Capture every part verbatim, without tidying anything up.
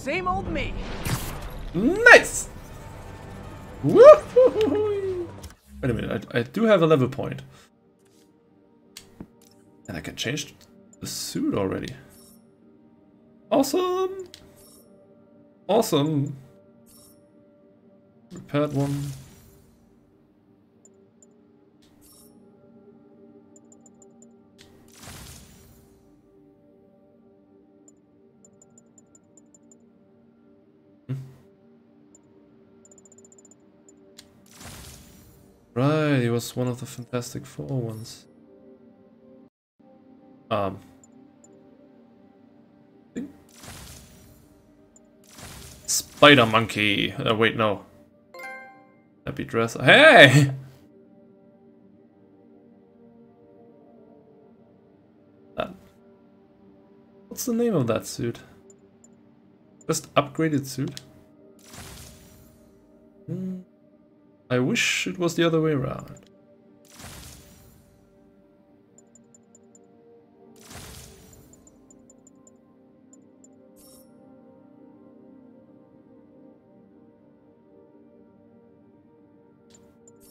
same old me. Nice! Woo-hoo-hoo-hoo. Wait a minute, I, I do have a level point. And I can change the suit already. Awesome! Awesome! Repaired one. Right, it was one of the Fantastic Four ones. Um. Spider Monkey. Uh, wait, no. Happy Dresser. Hey! That. What's the name of that suit? Just upgraded suit? Hmm. I wish it was the other way around.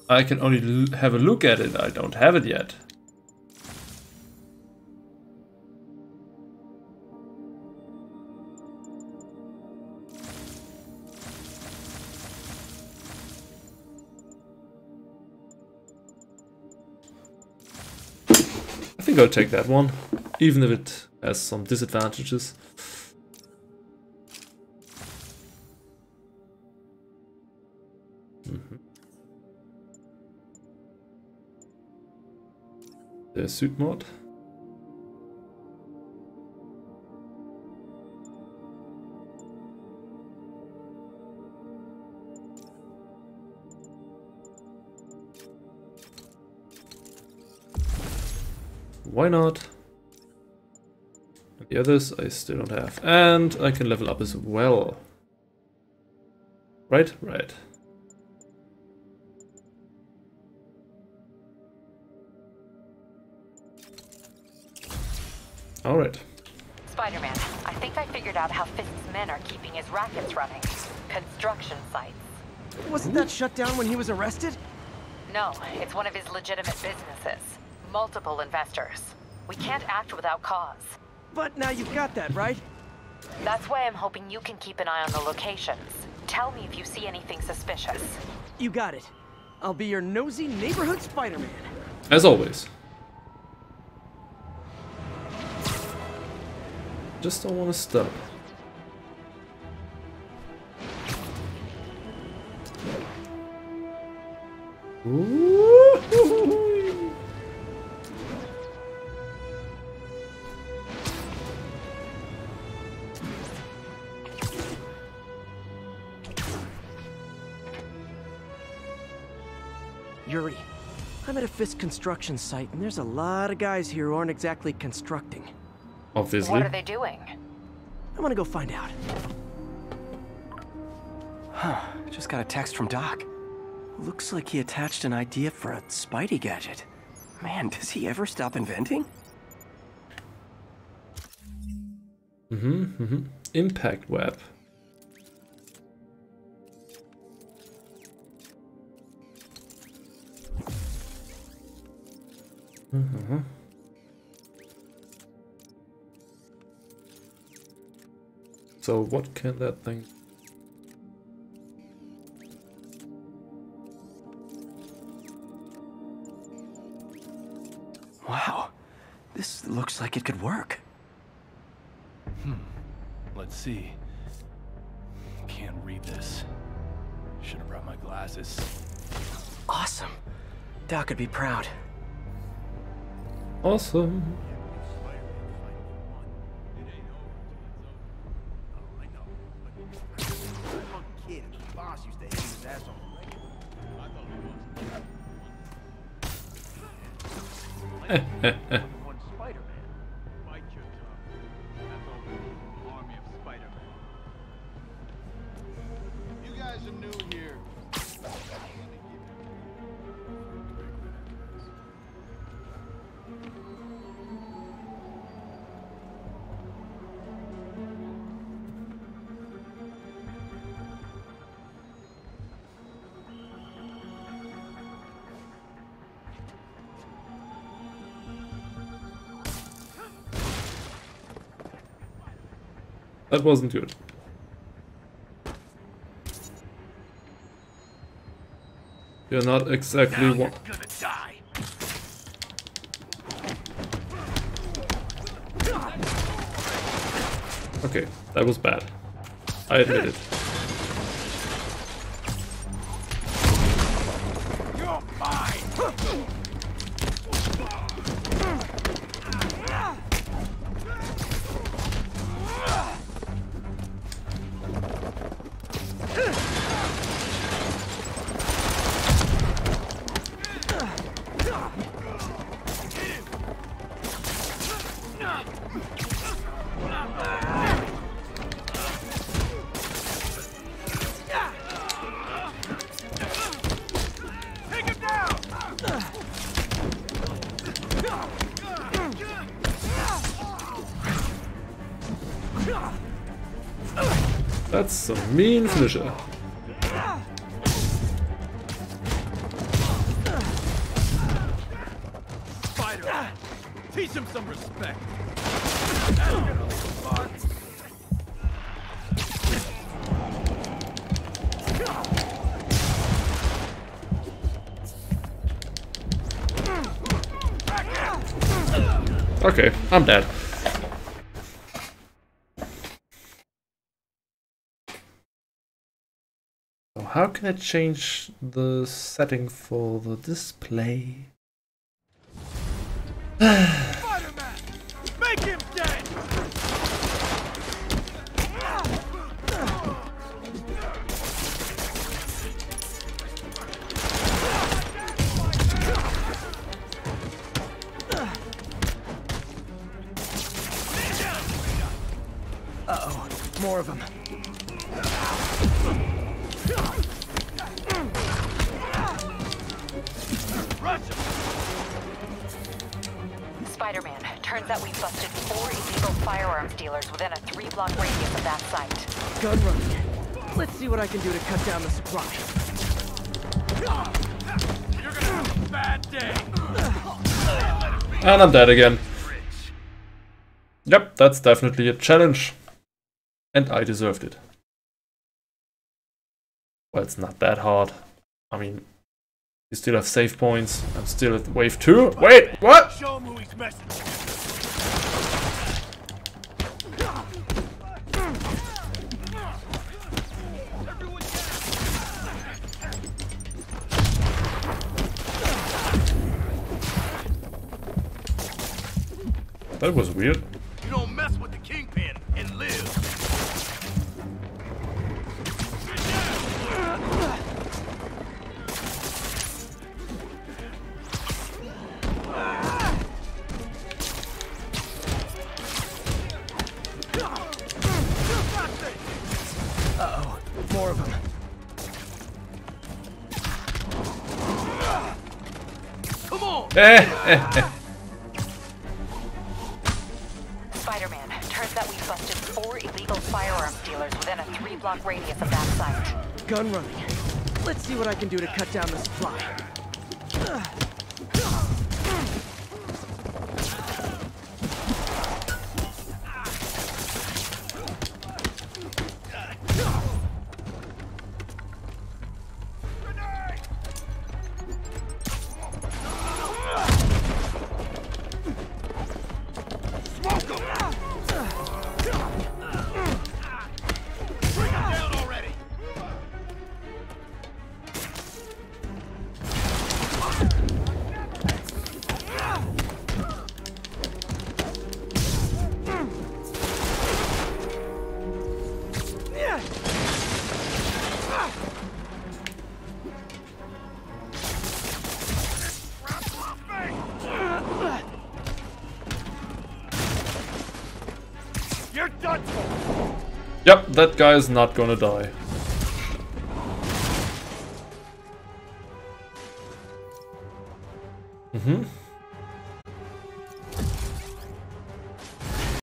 I can only l- have a look at it, I don't have it yet. I think I'll take that one, even if it has some disadvantages. Mm-hmm. The suit mod. Why not? And the others I still don't have. And I can level up as well. Right? Right. Alright. Spider-Man, I think I figured out how Fisk's men are keeping his rackets running. Construction sites. Wasn't that shut down when he was arrested? No, it's one of his legitimate businesses. Multiple investors. We can't act without cause. But now you've got that, right? That's why I'm hoping you can keep an eye on the locations. Tell me if you see anything suspicious. You got it. I'll be your nosy neighborhood Spider-Man. As always. Just don't want to stop. Ooh. Yuri, I'm at a Fisk construction site, and there's a lot of guys here who aren't exactly constructing. Obviously. What are they doing? I'm gonna go find out. Huh, just got a text from Doc. Looks like he attached an idea for a Spidey gadget. Man, does he ever stop inventing? Mm-hmm, mm-hmm. Impact Web. Mm-hmm. So what can that thing? Wow, this looks like it could work. Hmm. Let's see. Can't read this. Should have brought my glasses. Awesome. Doc would be proud. Awesome. You guys are new here. That wasn't good. You're not exactly one. Okay, that was bad. I admit it. You're mine. That's a mean finisher. Spider, teach him some respect. Okay, I'm dead. How can I change the setting for the display? Spider-Man, make him dead. Uh-oh, more of them. Spider-Man, turns out we busted four illegal firearms dealers within a three block radius of that site. Gun running. Let's see what I can do to cut down the supply. You're gonna have a bad day. And I'm dead again. Yep, that's definitely a challenge. And I deserved it. Well, it's not that hard. I mean, you still have save points. I'm still at wave two. Wait, what? Show him who he's messing with. That was weird. You don't mess with the Kingpin and live. More of them. Come on! Spider-Man, turns out we busted four illegal firearms dealers within a three block radius of that site. Gun running. Let's see what I can do to cut down the supply. Yep, that guy is not gonna die. Mm-hmm.